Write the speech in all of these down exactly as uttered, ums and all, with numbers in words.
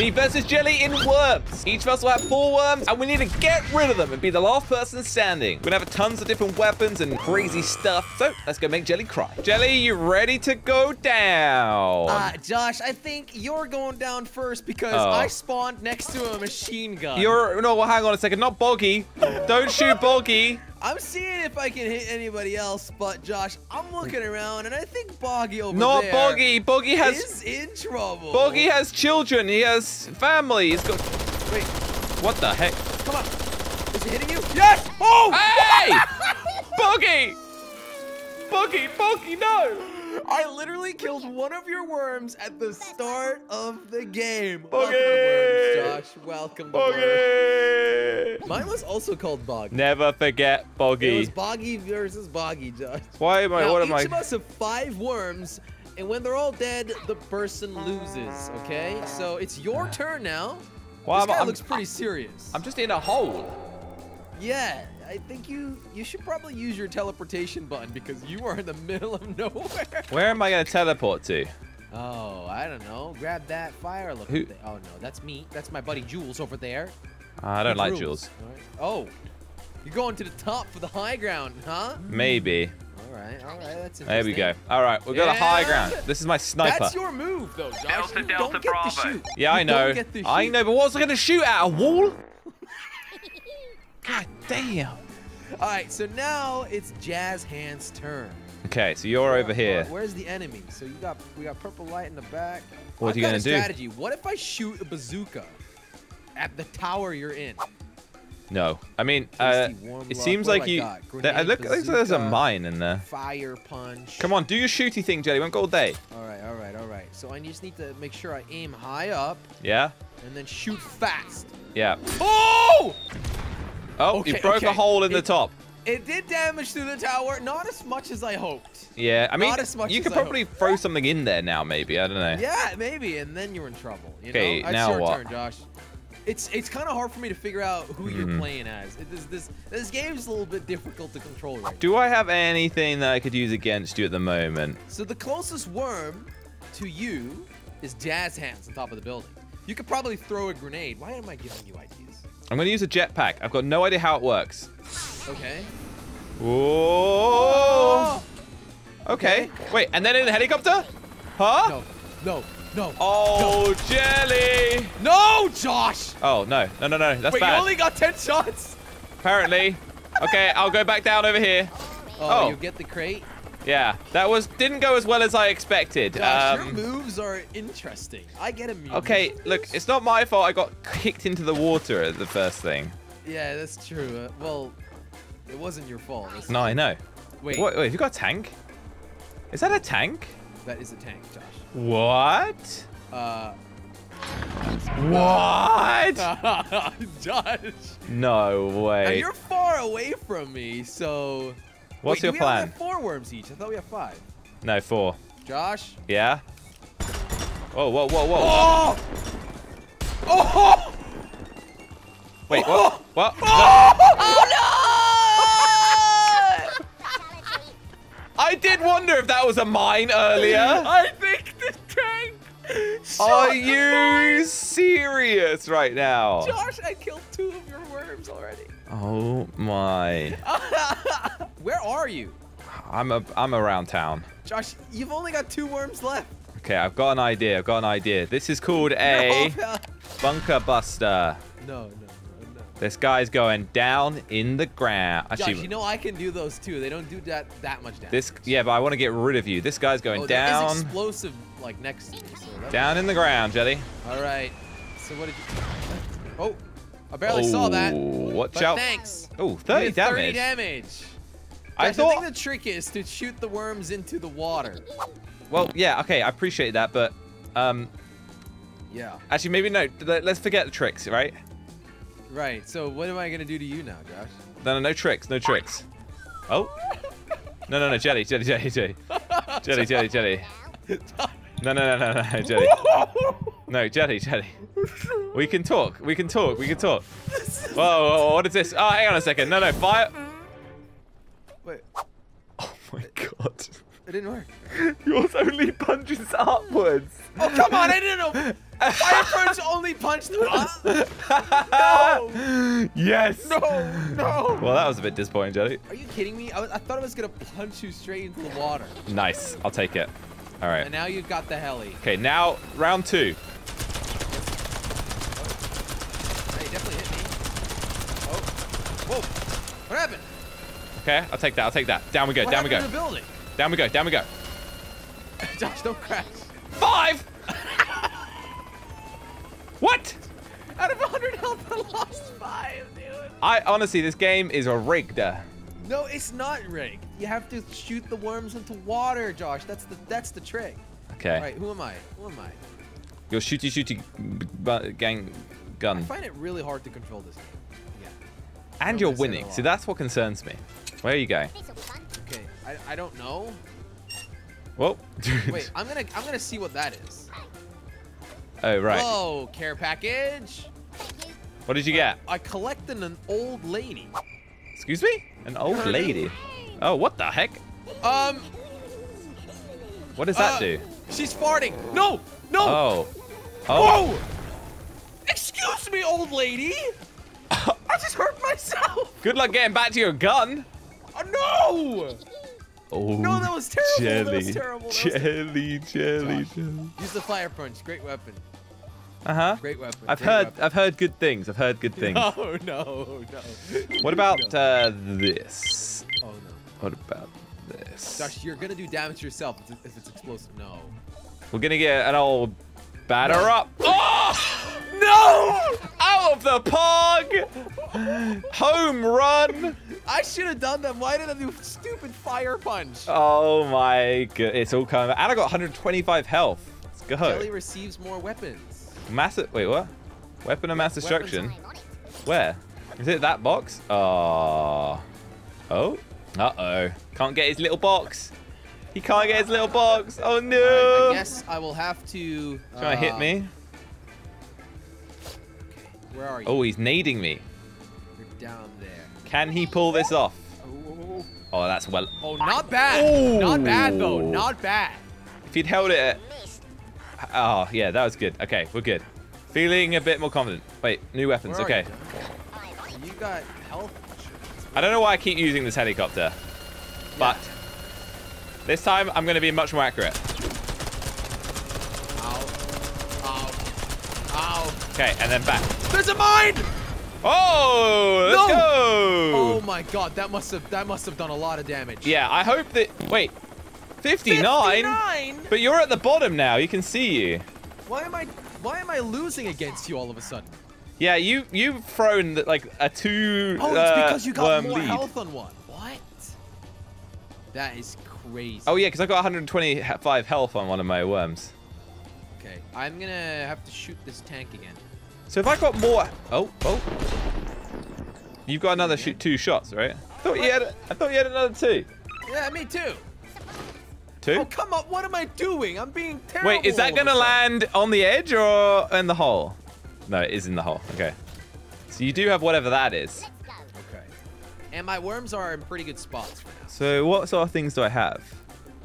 Me versus Jelly in worms. Each of us will have four worms, and we need to get rid of them and be the last person standing. We're gonna have tons of different weapons and crazy stuff. So let's go make Jelly cry. Jelly, you ready to go down? Uh, Josh, I think you're going down first because oh. I spawned next to a machine gun. You're no, well, hang on a second. Not Boggy. Don't shoot Boggy. I'm seeing if I can hit anybody else, but Josh, I'm looking around and I think Boggy over Not there. Not Boggy. Boggy has is in trouble. Boggy has children. He has family. He's got. Wait. What the heck? Come on. Is he hitting you? Yes. Oh. Hey. Boggy. Boggy. Boggy. No. I literally killed one of your worms at the start of the game. Boggy. Welcome to worms, Josh. Welcome Boggy. to worms. Mine was also called Boggy. Never forget Boggy. It was Boggy versus Boggy, Josh. Why am I? Now, what am I? Each of us have five worms, and when they're all dead, the person loses. Okay, so it's your turn now. Wow, this guy I'm, looks pretty serious. I'm just in a hole. Yeah. I think you you should probably use your teleportation button because you are in the middle of nowhere. Where am I gonna teleport to? Oh, I don't know. Grab that fire look. Who? Oh no, that's me. That's my buddy Jules over there. Uh, I don't like Jules. Right. Oh, you're going to the top for the high ground, huh? Maybe. All right, all right, that's interesting. There we go. All right, we've got yeah. a high ground. This is my sniper. That's your move, though, Josh. Delta, you Delta, don't get Bravo. To shoot. Yeah, I know. I know, but what's I gonna shoot at? A wall? God damn. All right, so now it's Jazz Hands' turn. Okay, so you're over here. Where's the enemy? So you got we got purple light in the back. What are you gonna do? Strategy. What if I shoot a bazooka at the tower you're in? No, I mean, uh, it seems like you. I look, looks like there's a mine in there. Fire punch. Come on, do your shooty thing, Jelly. Won't go all day. All right, all right, all right. So I just need to make sure I aim high up. Yeah. And then shoot fast. Yeah. Oh! Oh, okay, you broke okay. a hole in it, the top. It did damage to the tower, not as much as I hoped. Yeah, I mean, not as much you could as probably throw something in there now, maybe. I don't know. Yeah, maybe, and then you're in trouble. You okay, know? now it's your what? Turn, Josh. It's it's kind of hard for me to figure out who mm-hmm. you're playing as. It, this this this game's a little bit difficult to control. Right Do now. I have anything that I could use against you at the moment? So the closest worm to you is Jazz Hands on top of the building. You could probably throw a grenade. Why am I giving you ideas? I'm gonna use a jetpack. I've got no idea how it works. Okay. Whoa. Okay. okay. Wait, and then in a helicopter? Huh? No, no, no. Oh, no. Jelly. No, Josh. Oh, no, no, no, no. That's Wait, bad. Wait, you only got ten shots. Apparently. Okay, I'll go back down over here. Oh, oh. you get the crate? Yeah, that was didn't go as well as I expected. Josh, um, your moves are interesting. I get immune. Okay, look, it's not my fault I got kicked into the water at the first thing. Yeah, that's true. Uh, well, it wasn't your fault. No, true. I know. Wait. What, wait, have you got a tank? Is that a tank? That is a tank, Josh. What? Uh... What? Josh. No way. Now, you're far away from me, so... What's Wait, your do we plan? We have four worms each. I thought we had five. No, four. Josh? Yeah? Whoa, whoa, whoa, whoa. Oh! Oh! Wait, oh! what? What? Oh! No. Oh, no! I did wonder if that was a mine earlier. I think the tank shot Are you mine. serious right now? Josh, I killed two of your worms already. Oh, my. Where are you? I'm a, I'm around town. Josh, you've only got two worms left. Okay, I've got an idea. I've got an idea. This is called a no, bunker buster. No, no, no, no. This guy's going down in the ground. Actually, Josh, you know I can do those too. They don't do that that much damage. This, yeah, but I want to get rid of you. This guy's going oh, down. There is explosive, like next. To you, so down in the ground, Jelly. All right. So what did you? Oh, I barely oh, saw that. Watch but out! Thanks. Oh, thirty damage. Thirty damage. I, thought... I think the trick is to shoot the worms into the water. Well, yeah, okay, I appreciate that, but... um, Yeah. Actually, maybe no. Let's forget the tricks, right? Right, so what am I going to do to you now, Josh? No, no, no tricks, no tricks. Oh. No, no, no, Jelly, Jelly, Jelly, Jelly. Jelly, Jelly, Jelly. No, no, no, no, no, Jelly. No, Jelly, Jelly. We can talk, we can talk, we can talk. Whoa, whoa, whoa, what is this? Oh, hang on a second. No, no, fire... Wait. Oh my god. It didn't work. Yours only punches upwards. Oh, come on, I didn't know. Fire punch only punched the No! Yes! No! No! Well, that was a bit disappointing, Jelly. Are you kidding me? I, was, I thought I was going to punch you straight into the water. Nice. I'll take it. All right. And now you've got the heli. Okay, now round two. What happened? Okay, I'll take that. I'll take that. Down we go. What down we go. To the building? Down we go. Down we go. Josh, don't crash. Five. What? Out of one hundred health, I lost five, dude. I honestly, this game is a rigged. No, it's not rigged. You have to shoot the worms into water, Josh. That's the that's the trick. Okay. All right. Who am I? Who am I? Your shooty shooty gang gun. I find it really hard to control this game. And you're winning. See, that's what concerns me. Where are you going? Okay, I, I don't know. Whoa. Wait, I'm gonna I'm gonna see what that is. Oh right. Whoa, care package. What did you get? I, I collected an old lady. Excuse me? An old lady. Oh, what the heck? Um. What does that uh, do? She's farting. No, no. Oh. Oh. Whoa. Excuse me, old lady. I just hurt myself. Good luck getting back to your gun. Oh, no. Oh, no, that was terrible. Jelly, that was terrible. That jelly, was terrible. Jelly, Josh, jelly. Use the fire punch. Great weapon. Uh huh. Great weapon. I've Great heard. Weapon. I've heard good things. I've heard good things. No, no, no. What about no. Uh, this? Oh no. What about this? Josh, you're gonna do damage to yourself if it's explosive. No. We're gonna get an old batter no. up. Oh! No! Out of the park! Home run! I should have done that. Why did I do stupid fire punch? Oh my god. It's all coming. And I got one hundred twenty-five health. Let's go. Jelly receives more weapons. Massive. Wait, what? Weapon of mass destruction? Where? Is it that box? Oh. Oh? Uh-oh. Can't get his little box. He can't get his little box. Oh no. Right, I guess I will have to. Uh... Trying to hit me. Where are you? Oh, he's nading me. You're down there. Can he pull this off? Oh, oh that's well. Oh, not bad. Oh. Not bad, though. Not bad. If he'd held it at... Oh, yeah, that was good. Okay, we're good. Feeling a bit more confident. Wait, new weapons. Where okay. You? You got health insurance. I don't know why I keep using this helicopter. But yeah. This time, I'm going to be much more accurate. Okay, and then back. There's a mine! Oh, let's no! go! Oh my god, that must have that must have done a lot of damage. Yeah, I hope that. Wait, fifty-nine? fifty-nine? But you're at the bottom now. You can see you. Why am I? Why am I losing against you all of a sudden? Yeah, you you've thrown like a two. Oh, it's uh, because you got more lead. health on one. What? That is crazy. Oh yeah, because I got one hundred twenty-five health on one of my worms. Okay, I'm gonna have to shoot this tank again. So if I got more, oh, oh, you've got another shoot two shots, right? I thought you had, I thought you had another two. Yeah, me too. Two? Oh, come on! What am I doing? I'm being terrible. Wait, is that gonna land on the edge or in the hole? No, it is in the hole. Okay. So you do have whatever that is. Okay. And my worms are in pretty good spots for now. So what sort of things do I have?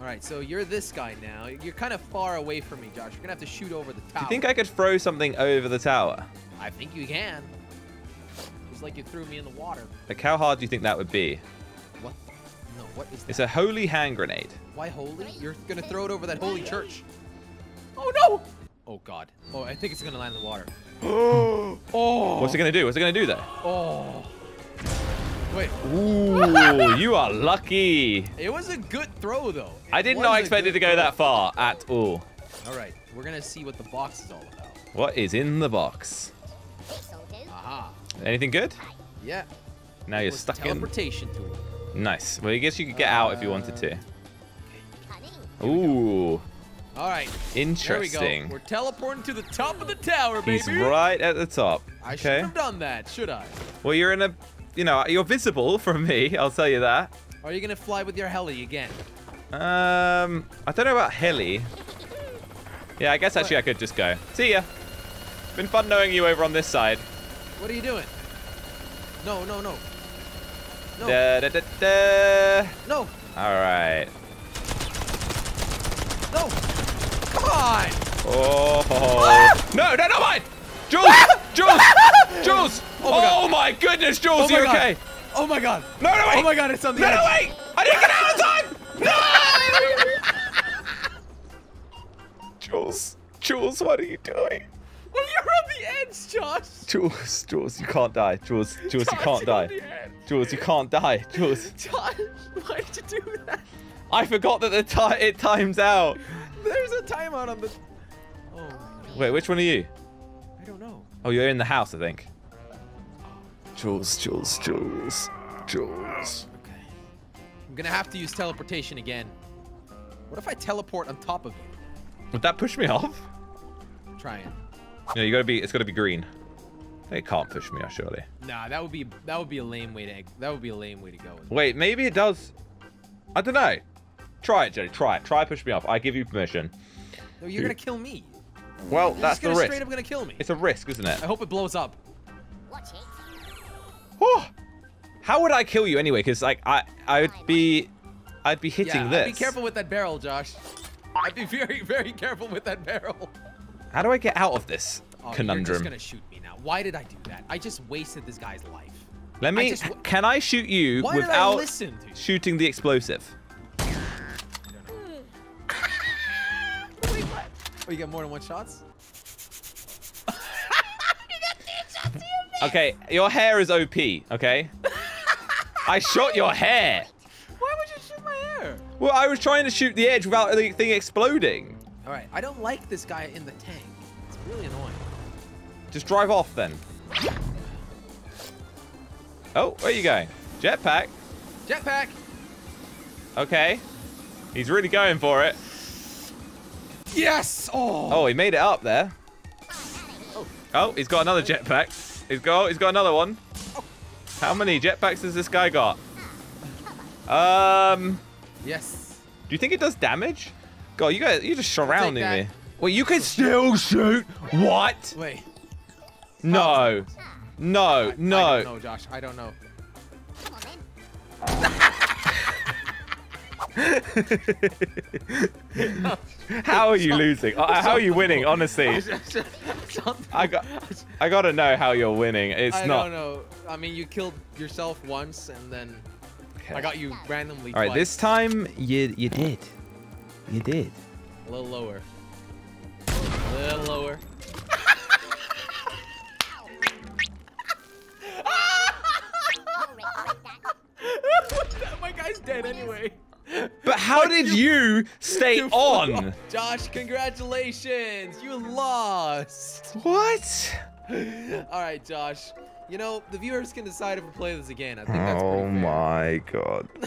All right, so you're this guy now. You're kind of far away from me, Josh. You're gonna have to shoot over the tower. Do you think I could throw something over the tower? I think you can. Just like you threw me in the water. Like how hard do you think that would be? What? No, what is that? It's a holy hand grenade. Why holy? You're gonna throw it over that holy church. Oh no! Oh god. Oh, I think it's gonna land in the water. Oh! What's it gonna do? What's it gonna do there? Oh. Wait. Ooh, you are lucky. It was a good throw, though. It I did not expect it to go throw. that far at all. All right, we're going to see what the box is all about. What is in the box? Aha. Anything good? Yeah. Now it you're stuck teleportation in. Teleportation tool. Nice. Well, I guess you could get uh, out if you wanted to. Ooh. All right. Interesting. There we go. We're teleporting to the top of the tower, baby. He's right at the top. I okay. shouldn't have done that, should I? Well, you're in a... You know, you're visible from me, I'll tell you that. Are you going to fly with your heli again? Um, I don't know about heli. Yeah, I guess actually I could just go. See ya. Been fun knowing you over on this side. What are you doing? No, no, no. No. Da, da, da, da. No. All right. No. Come on. Oh. Ah! No, no, not mine! Jules! Ah! Jules! Jules! Oh, my, oh my goodness, Jules, oh my you God. okay? Oh my God. No, no, wait! Oh my God, it's on the no, edge. No, wait! I didn't get out in time! No! Jules, Jules, what are you doing? Well, you're on the edge, Josh. Jules, Jules, you can't die. Jules, Jules, Josh, you can't die. Jules, you can't die. Jules. Josh, why did you do that? I forgot that the ti it times out. There's a timeout on the... Oh. Wait, which one are you? I don't know. Oh, you're in the house, I think. Jules, Jules, Jules, Jules. Okay. I'm going to have to use teleportation again. What if I teleport on top of you? Would that push me off? I'm trying. No, you gotta be. It's gotta be green. They can't push me, surely. Nah, that would be that would be a lame way to that would be a lame way to go. Wait, maybe it does. I don't know. Try it, Jelly. Try it. Try push me off. I give you permission. No, you're Dude. gonna kill me. Well, you're that's just the risk. Straight up gonna kill me. It's a risk, isn't it? I hope it blows up. Watch it. Oh, how would I kill you anyway? Because like I I would be I'd be hitting yeah, this. I'd be careful with that barrel, Josh. I'd be very very careful with that barrel. How do I get out of this oh, conundrum? You're just gonna shoot me now. Why did I do that? I just wasted this guy's life. Let me. I just, can I shoot you why without did I listen to you? shooting the explosive? I don't know. Wait, what? Oh, you got more than one shots? You got two shots to your face. Okay, your hair is O P. Okay. I shot your hair. Why would you shoot my hair? Well, I was trying to shoot the edge without the thing exploding. All right, I don't like this guy in the tank. It's really annoying. Just drive off then. Oh, where are you going? Jetpack. Jetpack. Okay. He's really going for it. Yes. Oh. Oh, he made it up there. Oh, oh he's got another jetpack. He's got. He's got another one. Oh. How many jetpacks has this guy got? Um. Yes. Do you think it does damage? God, you guys, you're just surrounding me. Well, you can still shoot. What? Wait. No. No. No. I don't know, Josh. I don't know. Come on, man. How are you losing? How are you winning? Honestly, I got. I gotta know how you're winning. It's not. I don't know. I mean, you killed yourself once, and then okay. I got you randomly. All right, twice. This time you you did. You did. A little lower. A little lower. My guy's dead anyway. But how but did you, you stay you on? Josh, congratulations. You lost. What? All right, Josh. You know, the viewers can decide if we play this again. I think that's pretty fair. Oh my God.